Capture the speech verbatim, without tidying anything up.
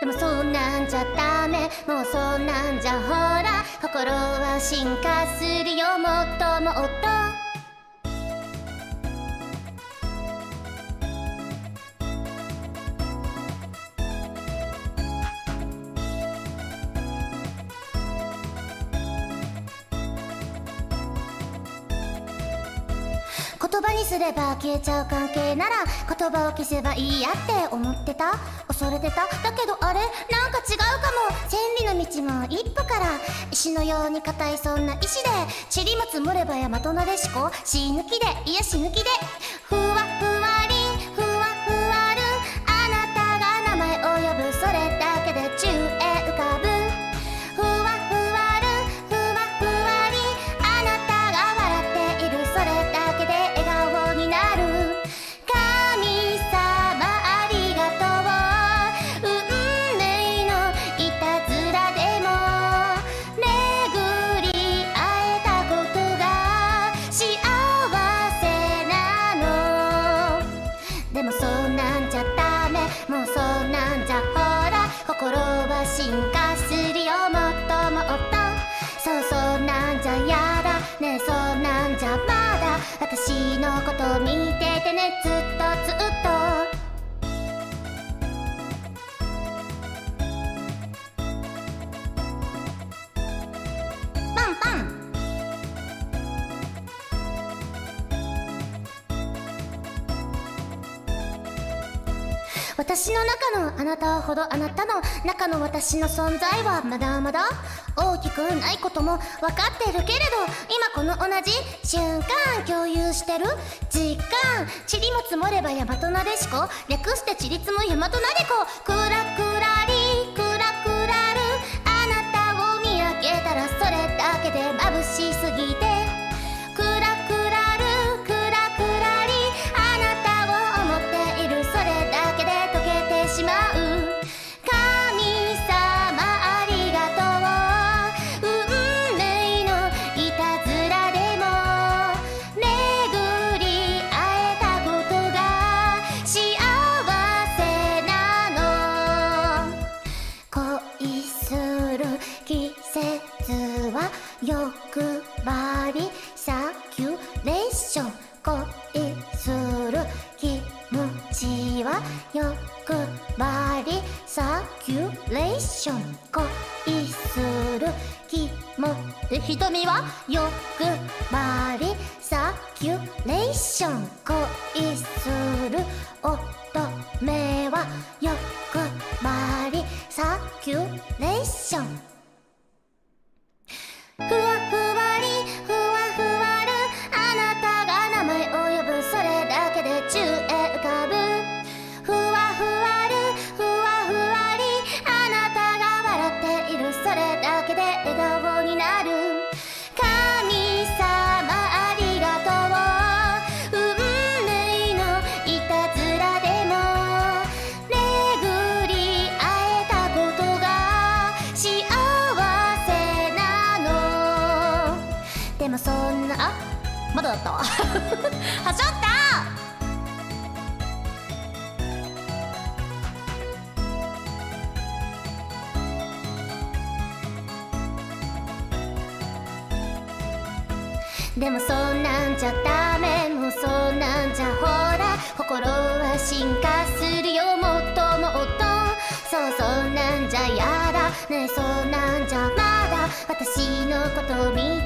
でもそんなんじゃダメ、もうそんなんじゃほら、心は進化するよ、もっともっと。言葉にすれば消えちゃう関係なら言葉を消せばいいやって思ってた、恐れてた。だけどあれ、なんか違うかも。千里の道も一歩から、石のように固いそんな意志で、塵も積もれば山となでしこ、死ぬ気でいや死ぬ気で、ふわふわりんふわふわるん、あなたが名前を呼ぶそれだけで宙へ浮かぶ、ふわふわるんふわふわりん、あなたが笑っているそれだけでなる。神様ありがとう、運命のいたずらでも巡り会えたことが幸せなの。でもそんなんじゃダメ、もうそんなんじゃほら、心は進化するよ、もっともっと。そう、そんなんじゃやだねえ、そんなんじゃまだ、私のこと見ててね、ずっとずっと。パンパン私の中のあなたほど、あなたの中の私の存在はまだまだ大きくないことも分かってるけれど、今この同じ瞬間共有してる実感、塵も積もれば山となでしこ、略して塵積む山となでこ、くらくらりくらくらる、あなたを見上げたらそれだけで眩しすぎて、くらくらるくらくらり、あなたを思っているそれだけで溶けてしまう。欲張りサキュレーション、恋する気持ちは欲張りサキュレーション、恋する気持ち、瞳は欲張りサキュレーション、恋する乙女は欲張りサキュレーション、ふわふわりふわふわる、あなたが名前を呼ぶそれだけで宙へ浮かぶ、ふわふわるふわふわり、あなたが笑っているそれだけで笑顔になる。神様ありがとう、運命のいたずらでも巡り会えたことが幸せ。でもそんな、あ、まだだったわはしょったでもそんなんじゃダメ、もうそんなんじゃほら、心は進化するよ、もっともっと。そう、そんなんじゃやだねえ、そんなんじゃまだ、私のこと見